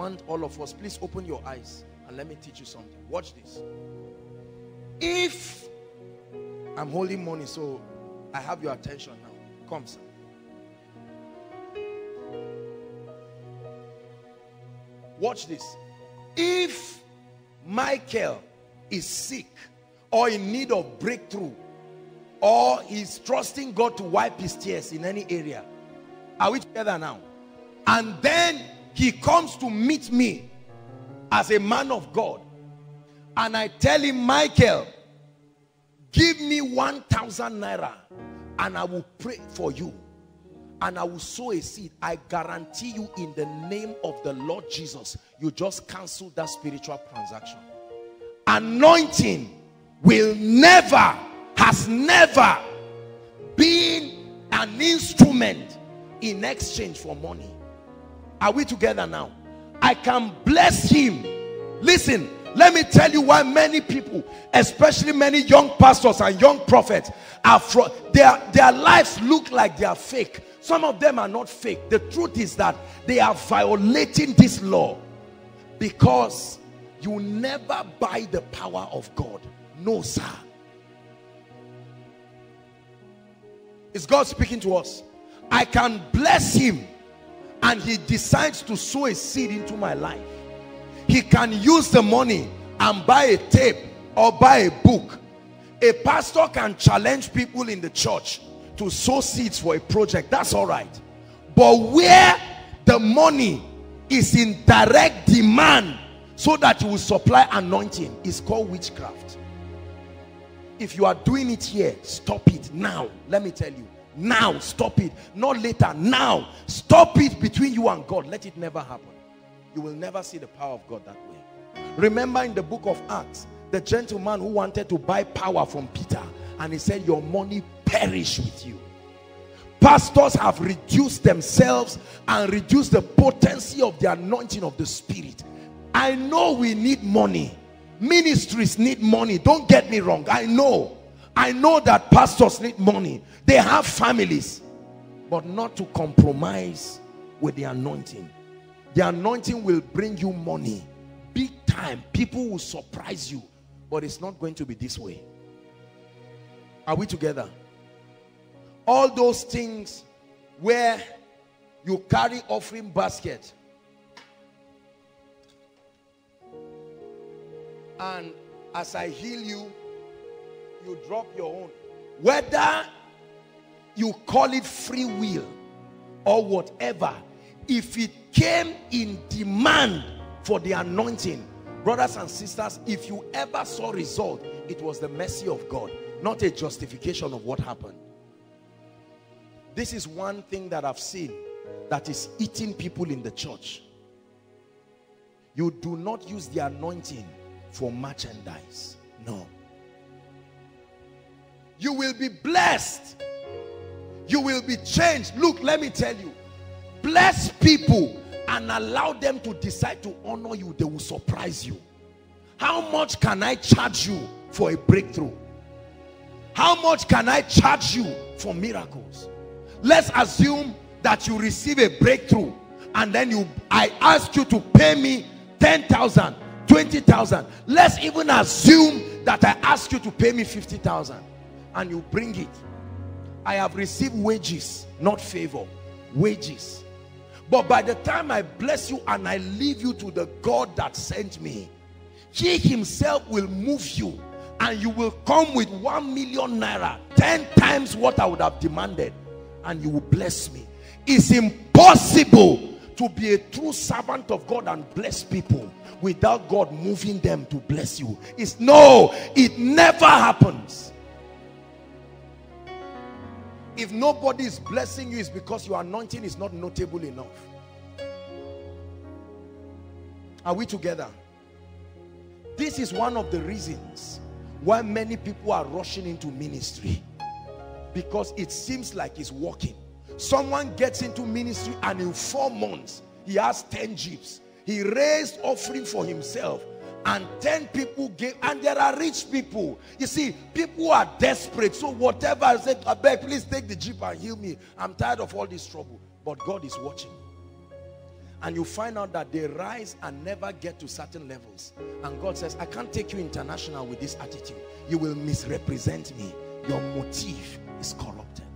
want all of us, please open your eyes and let me teach you something. Watch this. If I'm holding money, so I have your attention now. Come, sir. Watch this. If Michael is sick or in need of breakthrough, or he's trusting God to wipe his tears in any area, are we together now? And then he comes to meet me as a man of God, and I tell him, Michael, give me 1,000 naira and I will pray for you and I will sow a seed. I guarantee you, in the name of the Lord Jesus, you just cancel that spiritual transaction. Anointing will never, has never been an instrument in exchange for money. Are we together now? I can bless him. Listen, let me tell you why many people, especially many young pastors and young prophets, are their lives look like they are fake. Some of them are not fake. The truth is that they are violating this law, because you never buy the power of God. No, sir. Is God speaking to us? I can bless him and he decides to sow a seed into my life. He can use the money and buy a tape or buy a book. A pastor can challenge people in the church to sow seeds for a project. That's all right. But where the money is in direct demand so that you will supply anointing, is called witchcraft. If you are doing it here, stop it now. Let me tell you. Now, stop it. Not later. Now. Stop it between you and God. Let it never happen. You will never see the power of God that way. Remember in the book of Acts, the gentleman who wanted to buy power from Peter, and he said, your money perish with you. Pastors have reduced themselves and reduced the potency of the anointing of the Spirit. I know we need money. Ministries need money. Don't get me wrong. I know that pastors need money. They have families. But not to compromise with the anointing. The anointing will bring you money. Big time. People will surprise you. But it's not going to be this way. Are we together? All those things where you carry offering basket and as I heal you, you drop your own. Whether you call it free will or whatever, if it came in demand for the anointing, brothers and sisters, if you ever saw result, it was the mercy of God, not a justification of what happened. This is one thing that I've seen that is eating people in the church. You do not use the anointing for merchandise. No. You will be blessed. You will be changed. Look, let me tell you. Bless people and allow them to decide to honor you. They will surprise you. How much can I charge you for a breakthrough? How much can I charge you for miracles? Let's assume that you receive a breakthrough and then I ask you to pay me 10,000, 20,000. Let's even assume that I ask you to pay me 50,000. And you bring it. I have received wages, not favor, wages. But by the time I bless you and I leave you to the God that sent me, he himself will move you and you will come with 1,000,000 naira, 10 times what I would have demanded, and you will bless me. It's impossible to be a true servant of God and bless people without God moving them to bless you. It never happens. If nobody is blessing you, it's because your anointing is not notable enough. Are we together? This is one of the reasons why many people are rushing into ministry, because it seems like it's working. Someone gets into ministry and in 4 months, he has 10 jeeps. He raised offering for himself and 10 people gave, and there are rich people. You see, people are desperate. So whatever, I said, I beg, please take the jeep and heal me. I'm tired of all this trouble. But God is watching. And you find out that they rise and never get to certain levels. And God says, I can't take you international with this attitude. You will misrepresent me. Your motive is corrupted.